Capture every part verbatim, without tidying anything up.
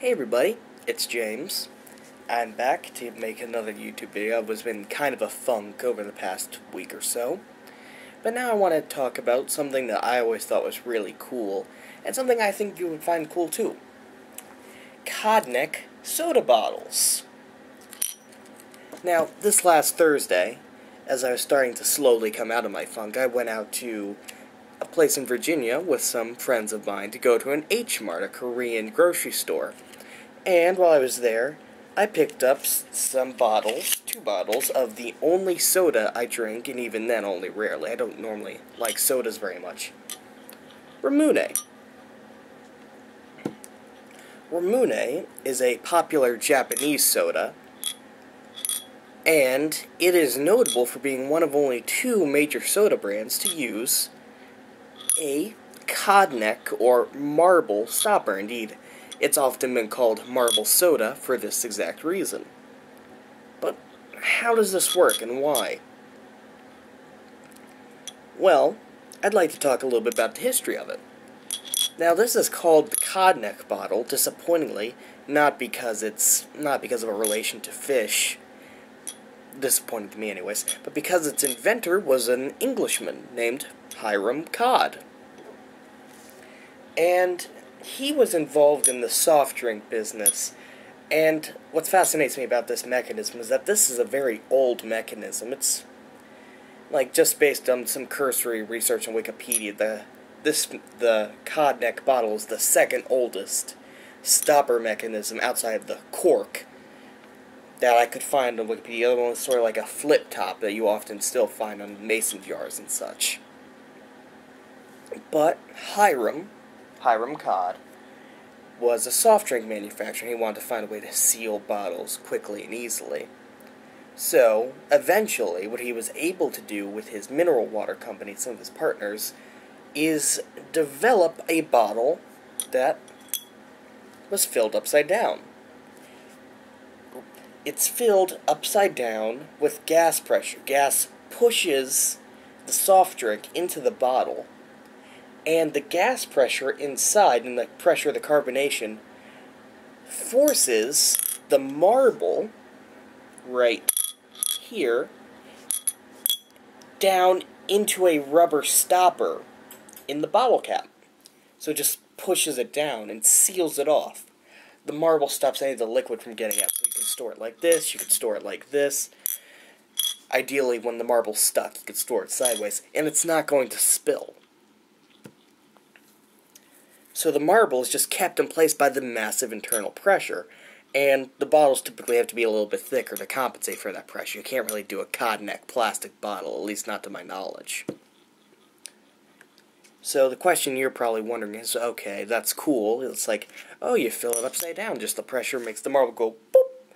Hey everybody, it's James. I'm back to make another YouTube video. I was in kind of a funk over the past week or so. But now I want to talk about something that I always thought was really cool, and something I think you would find cool too. Codd Neck soda bottles. Now, this last Thursday, as I was starting to slowly come out of my funk, I went out to a place in Virginia with some friends of mine to go to an H Mart, a Korean grocery store. And while I was there, I picked up some bottles, two bottles, of the only soda I drink, and even then only rarely. I don't normally like sodas very much. Ramune. Ramune is a popular Japanese soda, and it is notable for being one of only two major soda brands to use a Codd Neck or marble stopper. Indeed, it's often been called marble soda for this exact reason. But how does this work and why? Well, I'd like to talk a little bit about the history of it. Now, this is called the Codd Neck bottle, disappointingly, not because it's not because of a relation to fish, disappointing to me anyways, but because its inventor was an Englishman named Hiram Codd. And he was involved in the soft drink business. And what fascinates me about this mechanism is that this is a very old mechanism. It's, like, just based on some cursory research on Wikipedia, the this the Codd Neck bottle is the second oldest stopper mechanism outside of the cork that I could find on Wikipedia. The other one was sort of like a flip top that you often still find on mason jars and such. But Hiram, Hiram Codd, was a soft drink manufacturer. He wanted to find a way to seal bottles quickly and easily. So, eventually, what he was able to do with his mineral water company, some of his partners, is develop a bottle that was filled upside down. It's filled upside down with gas pressure. Gas pushes the soft drink into the bottle, and the gas pressure inside, and the pressure of the carbonation, forces the marble right here down into a rubber stopper in the bottle cap. So it just pushes it down and seals it off. The marble stops any of the liquid from getting out. So you can store it like this, you can store it like this. Ideally, when the marble's stuck, you could store it sideways, and it's not going to spill. So the marble is just kept in place by the massive internal pressure, and the bottles typically have to be a little bit thicker to compensate for that pressure. You can't really do a Codd Neck plastic bottle, at least not to my knowledge. So the question you're probably wondering is, okay, that's cool. It's like, oh, you fill it upside down, just the pressure makes the marble go boop.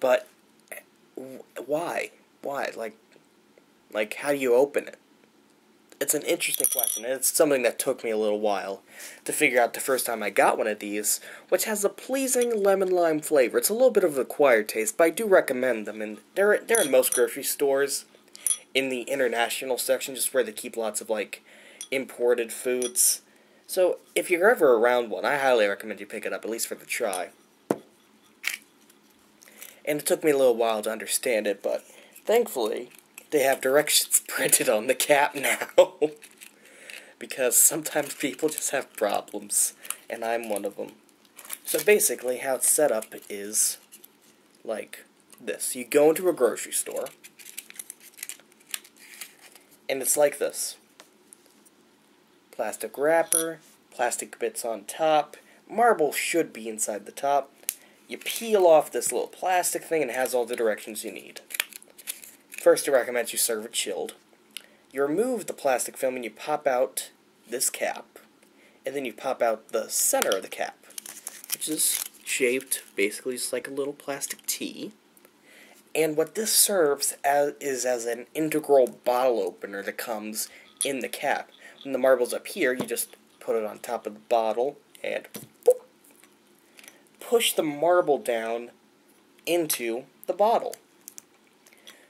But why? Why? Like, like how do you open it? It's an interesting question, and it's something that took me a little while to figure out the first time I got one of these, which has a pleasing lemon-lime flavor. It's a little bit of an acquired taste, but I do recommend them, and they're, they're in most grocery stores in the international section, just where they keep lots of, like, imported foods. So, if you're ever around one, I highly recommend you pick it up, at least for the try. And it took me a little while to understand it, but thankfully they have directions printed on the cap now, because sometimes people just have problems, and I'm one of them. So basically, how it's set up is like this. You go into a grocery store, and it's like this. Plastic wrapper, plastic bits on top, marble should be inside the top. You peel off this little plastic thing, and it has all the directions you need. First, it recommends you serve it chilled. You remove the plastic film and you pop out this cap. And then you pop out the center of the cap, which is shaped basically just like a little plastic tea. And what this serves as is as an integral bottle opener that comes in the cap. When the marble's up here, you just put it on top of the bottle and boop, push the marble down into the bottle.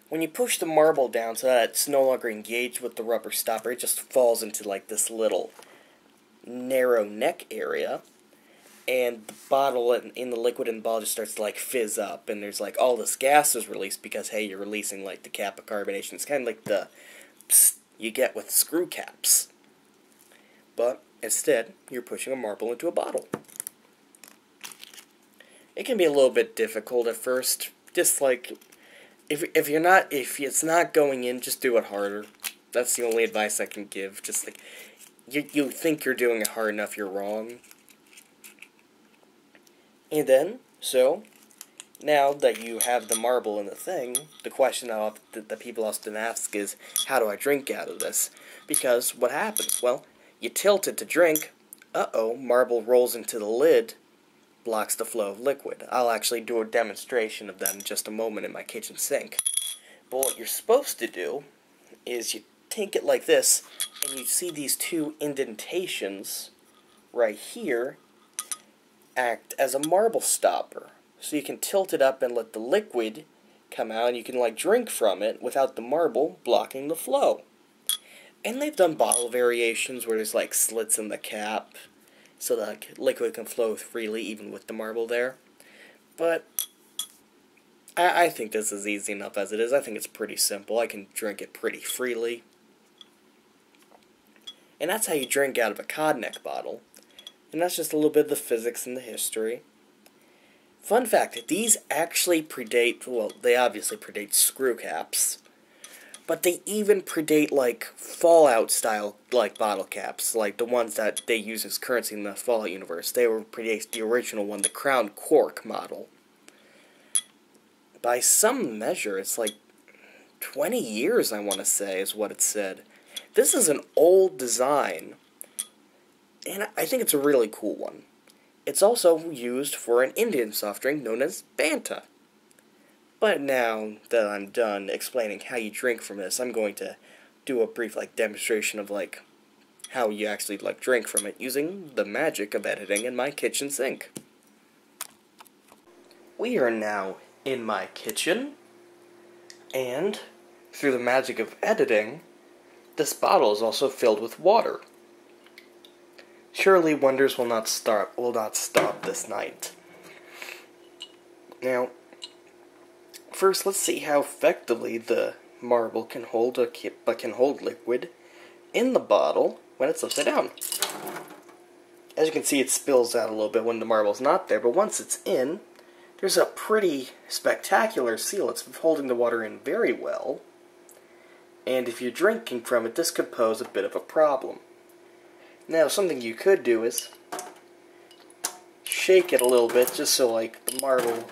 When you push the marble down so that it's no longer engaged with the rubber stopper, it just falls into like this little narrow neck area. and the bottle in, in the liquid in the bottle just starts to, like, fizz up, and there's, like, all this gas is released because, hey, you're releasing, like, the cap of carbonation. It's kind of like the psst you get with screw caps. But instead, you're pushing a marble into a bottle. It can be a little bit difficult at first. Just, like, if, if you're not, if it's not going in, just do it harder. That's the only advice I can give. Just, like, you, you think you're doing it hard enough, you're wrong. And then, so, now that you have the marble in the thing, the question that, that people often ask is, how do I drink out of this? Because what happens? Well, you tilt it to drink, uh-oh, marble rolls into the lid, blocks the flow of liquid. I'll actually do a demonstration of that in just a moment in my kitchen sink. But what you're supposed to do is you take it like this, and you see these two indentations right here act as a marble stopper. So you can tilt it up and let the liquid come out, and you can, like, drink from it without the marble blocking the flow. And they've done bottle variations where there's, like, slits in the cap so that, like, liquid can flow freely even with the marble there. But I, I think this is easy enough as it is. I think it's pretty simple. I can drink it pretty freely. And that's how you drink out of a Codd Neck bottle. And that's just a little bit of the physics and the history. Fun fact, these actually predate, well, they obviously predate screw caps, but they even predate, like, Fallout-style, like, bottle caps, like the ones that they use as currency in the Fallout universe. They were predate the original one, the Crown Cork model. By some measure, it's like twenty years, I want to say, is what it said. This is an old design, and I think it's a really cool one. It's also used for an Indian soft drink known as Banta. But now that I'm done explaining how you drink from this, I'm going to do a brief, like, demonstration of, like, how you actually, like, drink from it using the magic of editing in my kitchen sink. We are now in my kitchen, and through the magic of editing, this bottle is also filled with water. Surely wonders will not stop will not stop this night. Now, first let's see how effectively the marble can hold a but can hold liquid in the bottle when it's upside down. As you can see, it spills out a little bit when the marble's not there, but once it's in, there's a pretty spectacular seal. It's holding the water in very well. And if you're drinking from it, this could pose a bit of a problem. Now, something you could do is shake it a little bit, just so, like, the marble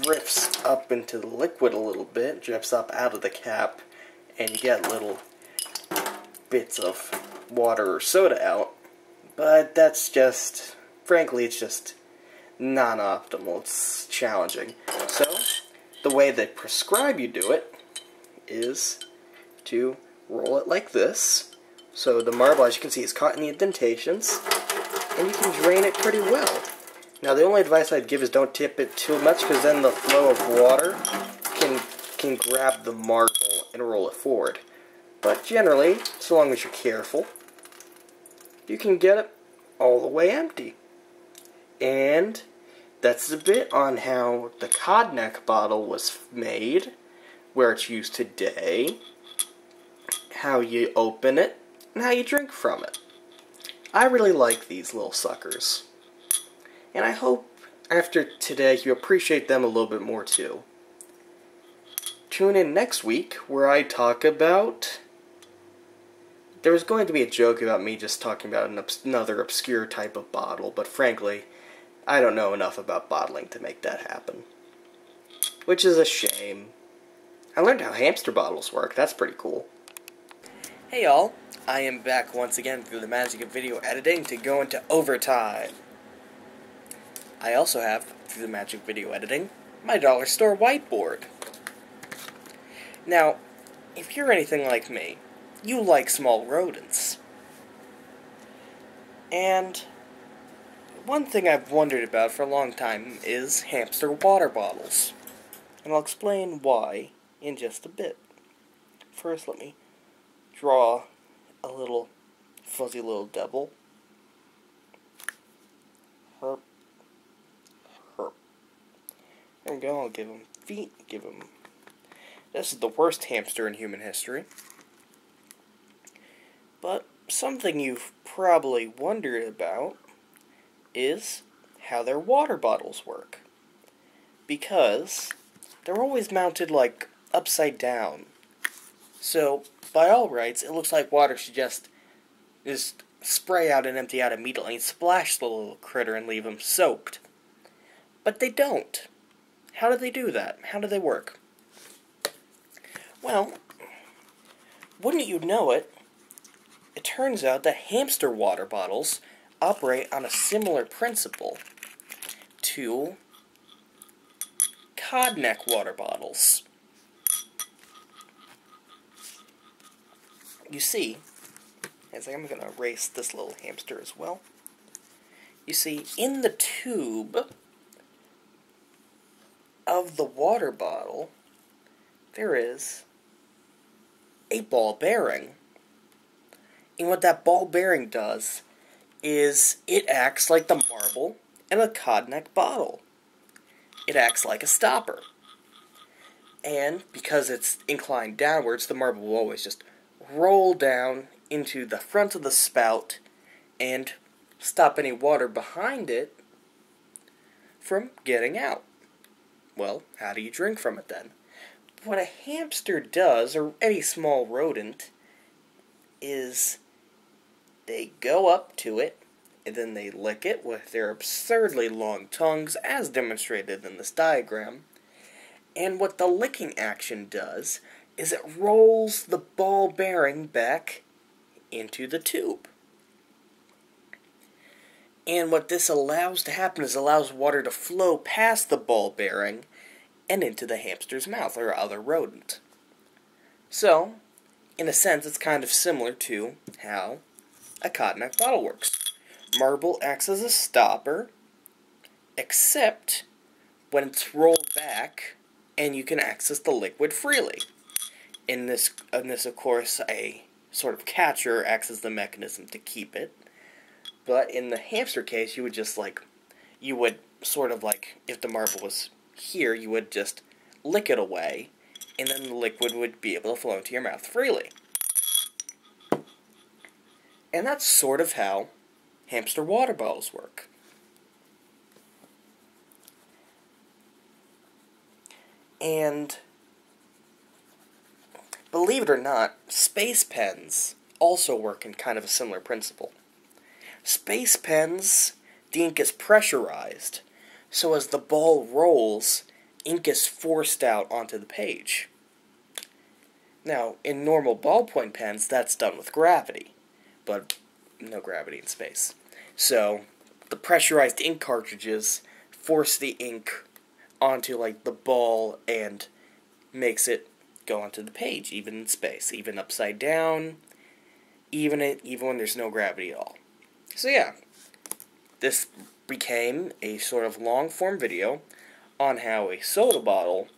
drifts up into the liquid a little bit, drifts up out of the cap, and you get little bits of water or soda out. But that's just, frankly, it's just non-optimal. It's challenging. So, the way they prescribe you do it is to roll it like this. So the marble, as you can see, is caught in the indentations, and you can drain it pretty well. Now, the only advice I'd give is don't tip it too much, because then the flow of water can can grab the marble and roll it forward. But generally, so long as you're careful, you can get it all the way empty. And that's a bit on how the Codd Neck bottle was made, where it's used today, how you open it, and how you drink from it. I really like these little suckers. And I hope after today you appreciate them a little bit more too. Tune in next week where I talk about... There was going to be a joke about me just talking about an obs- another obscure type of bottle, but frankly, I don't know enough about bottling to make that happen. Which is a shame. I learned how hamster bottles work. That's pretty cool. Hey y'all, I am back once again through the magic of video editing to go into overtime. I also have, through the magic of video editing, my dollar store whiteboard. Now, if you're anything like me, you like small rodents. And one thing I've wondered about for a long time is hamster water bottles. And I'll explain why in just a bit. First, let me draw a little fuzzy little devil. Herp, go. I'll give him feet. Give him... This is the worst hamster in human history. But something you've probably wondered about is how their water bottles work. Because they're always mounted, like, upside down. So, by all rights, it looks like water should just, just spray out and empty out immediately and splash the little critter and leave him soaked. But they don't. How do they do that? How do they work? Well, wouldn't you know it, it turns out that hamster water bottles operate on a similar principle to Codd Neck water bottles. You see, as I'm going to erase this little hamster as well, you see, in the tube of the water bottle, there is a ball bearing. And what that ball bearing does is it acts like the marble in a Codd Neck bottle. It acts like a stopper. And because it's inclined downwards, the marble will always just roll down into the front of the spout and stop any water behind it from getting out. Well, how do you drink from it then? What a hamster does, or any small rodent, is they go up to it, and then they lick it with their absurdly long tongues, as demonstrated in this diagram. And what the licking action does is it rolls the ball bearing back into the tube. And what this allows to happen is allows water to flow past the ball bearing and into the hamster's mouth, or other rodent. So, in a sense, it's kind of similar to how a Codd Neck bottle works. Marble acts as a stopper, except when it's rolled back and you can access the liquid freely. In this, in this, of course, a sort of catcher acts as the mechanism to keep it. But in the hamster case, you would just, like, you would sort of, like, if the marble was here, you would just lick it away, and then the liquid would be able to flow into your mouth freely. And that's sort of how hamster water bottles work. And believe it or not, space pens also work in kind of a similar principle. Space pens, the ink is pressurized, so as the ball rolls, ink is forced out onto the page. Now, in normal ballpoint pens, that's done with gravity, but no gravity in space. So, the pressurized ink cartridges force the ink onto, like, the ball and makes it go onto the page, even in space, even upside down, even, it, even when there's no gravity at all. So yeah, this became a sort of long-form video on how a soda bottle,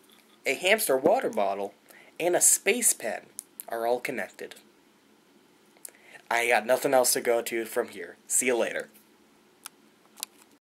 a hamster water bottle, and a space pen are all connected. I got nothing else to go to from here. See you later.